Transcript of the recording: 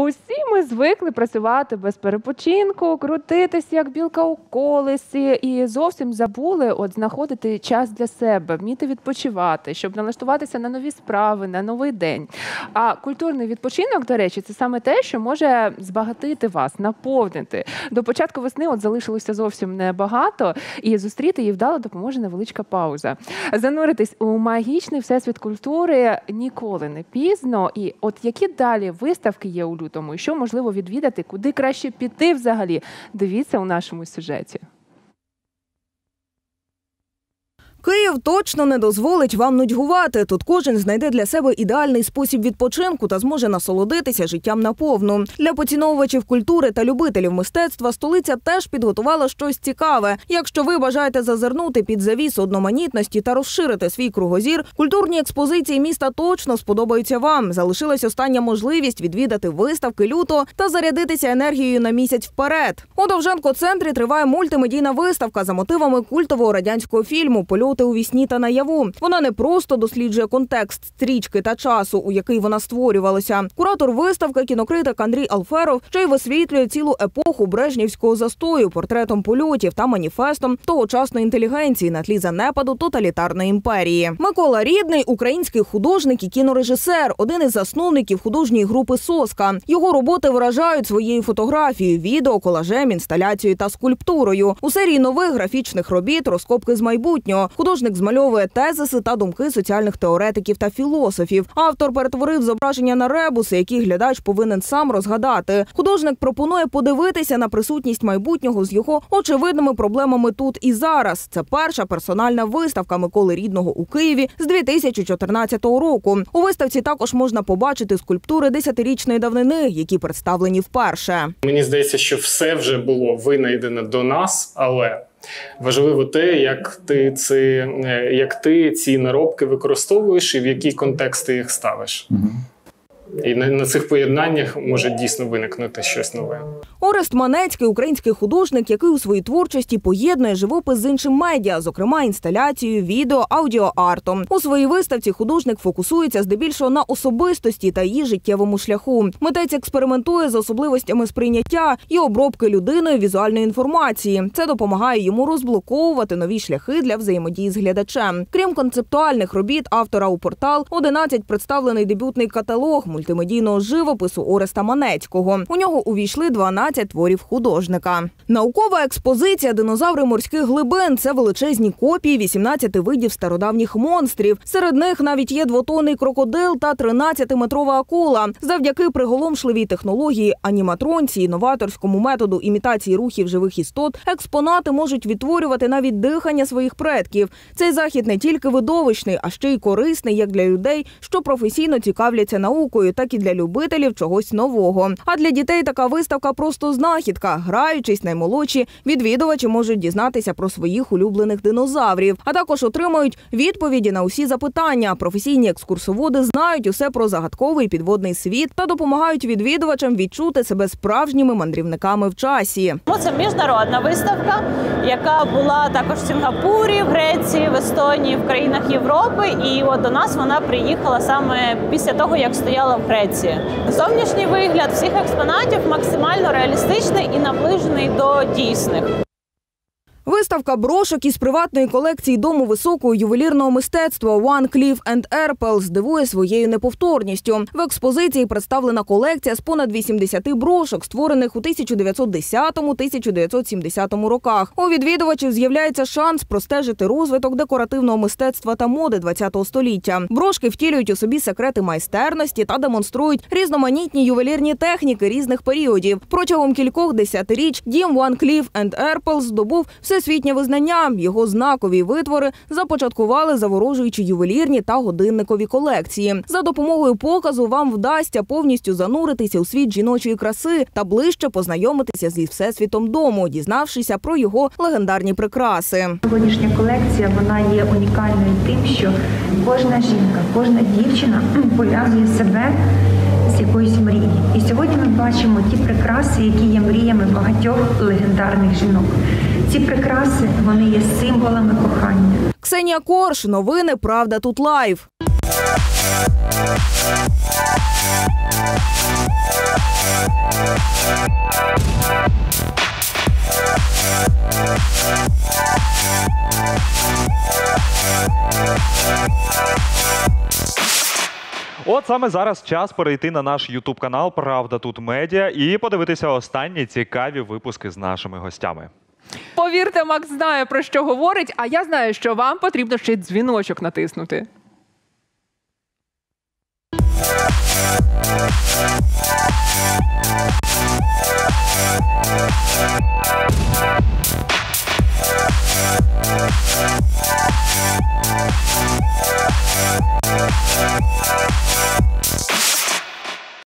Усі ми звикли працювати без перепочинку, крутитися, як білка у колесі, і зовсім забули знаходити час для себе, вміти відпочивати, щоб налаштуватися на нові справи, на новий день. А культурний відпочинок, до речі, це саме те, що може збагатити вас, наповнити. До початку весни залишилося зовсім небагато, і зустріти її вдало допоможе невеличка пауза. Зануритись у магічний всесвіт культури ніколи не пізно. І от які далі виставки є у лютому, і що можливо відвідати, куди краще піти взагалі, дивіться у нашому сюжеті. Київ точно не дозволить вам нудьгувати. Тут кожен знайде для себе ідеальний спосіб відпочинку та зможе насолодитися життям наповну. Для поціновувачів культури та любителів мистецтва столиця теж підготувала щось цікаве. Якщо ви бажаєте зазирнути під завіс одноманітності та розширити свій кругозір, культурні експозиції міста точно сподобаються вам. Залишилась остання можливість відвідати виставки лютого та зарядитися енергією на місяць вперед. У Довженко-центрі триває мультимедійна виставка за мотивами культового радянського фільму «Польот у вісні та наяву». Вона не просто досліджує контекст стрічки та часу, у який вона створювалася. Куратор виставки, кінокритик Андрій Алферов, ще й висвітлює цілу епоху брежнівського застою портретом польотів та маніфестом тогочасної інтелігенції на тлі занепаду тоталітарної імперії. Микола Рідний – український художник і кінорежисер, один із засновників художньої групи «Соска». Його роботи вражають своєю фотографією, відео, колажем, інсталяцією та скульптурою. У серії нових графічних робіт «Розкопки з майбутнього» художник змальовує тезиси та думки соціальних теоретиків та філософів. Автор перетворив зображення на ребуси, які глядач повинен сам розгадати. Художник пропонує подивитися на присутність майбутнього з його очевидними проблемами тут і зараз. Це перша персональна виставка Миколи Рідного у Києві з 2014 року. У виставці також можна побачити скульптури 10-річної давнини, які представлені вперше. Мені здається, що все вже було винайдено до нас, але важливо те, як ти ці наробки використовуєш і в який контекст ти їх ставиш. І на цих поєднаннях може дійсно виникнути щось нове. Орест Манецький – український художник, який у своїй творчості поєднує живопис з іншим медіа, зокрема інсталяцією, відео, аудіоартом. У своїй виставці художник фокусується здебільшого на особистості та її життєвому шляху. Митець експериментує з особливостями сприйняття і обробки людиною візуальної інформації. Це допомагає йому розблоковувати нові шляхи для взаємодії з глядачем. Крім концептуальних робіт автора у портал, 11 представлений дебютний каталог мультимедійного живопису Ореста Манецького. У нього увійшли 12 творів художника. Наукова експозиція «Динозаври морських глибин» – це величезні копії 18 видів стародавніх монстрів. Серед них навіть є двотонний крокодил та 13-метрова акула. Завдяки приголомшливій технології аніматронці і новаторському методу імітації рухів живих істот експонати можуть відтворювати навіть дихання своїх предків. Цей захід не тільки видовищний, а ще й корисний як для людей, що професійно цікавляться наукою, так і для любителів чогось нового. А для дітей така виставка просто знахідка. Граючись, наймолодші відвідувачі можуть дізнатися про своїх улюблених динозаврів, а також отримають відповіді на усі запитання. Професійні екскурсоводи знають усе про загадковий підводний світ та допомагають відвідувачам відчути себе справжніми мандрівниками в часі. Це міжнародна виставка, яка була також в Сінгапурі, в Греції, в Естонії, в країнах Європи. І от до нас вона приїхала саме після того, як стояла в Греції. Зовнішній вигляд всіх експонатів максимально реалістичний і наближений до дійсних. Виставка брошок із приватної колекції Дому високого ювелірного мистецтва One Cleef & Arpels здивує своєю неповторністю. В експозиції представлена колекція з понад 80 брошок, створених у 1910-1970 роках. У відвідувачів з'являється шанс простежити розвиток декоративного мистецтва та моди ХХ століття. Брошки втілюють у собі секрети майстерності та демонструють різноманітні ювелірні техніки різних періодів. Протягом кількох десятиріч дім One Cleef & Arpels здобув всесвітнє визнання. Його знакові витвори започаткували заворожуючі ювелірні та годинникові колекції. За допомогою показу вам вдасться повністю зануритися у світ жіночої краси та ближче познайомитися зі всесвітом дому, дізнавшися про його легендарні прикраси. Сьогоднішня колекція, вона є унікальною тим, що кожна жінка, кожна дівчина пов'язує себе з якоюсь мрією. І сьогодні ми бачимо ті прикраси, які є мріями багатьох легендарних жінок. Ці прикраси, вони є символами кохання. Ксенія Корш, новини «Правда тут лайв». От саме зараз час перейти на наш YouTube-канал «Правда тут медіа» і подивитися останні цікаві випуски з нашими гостями. Повірте, Макс знає, про що говорить, а я знаю, що вам потрібно ще дзвіночок натиснути.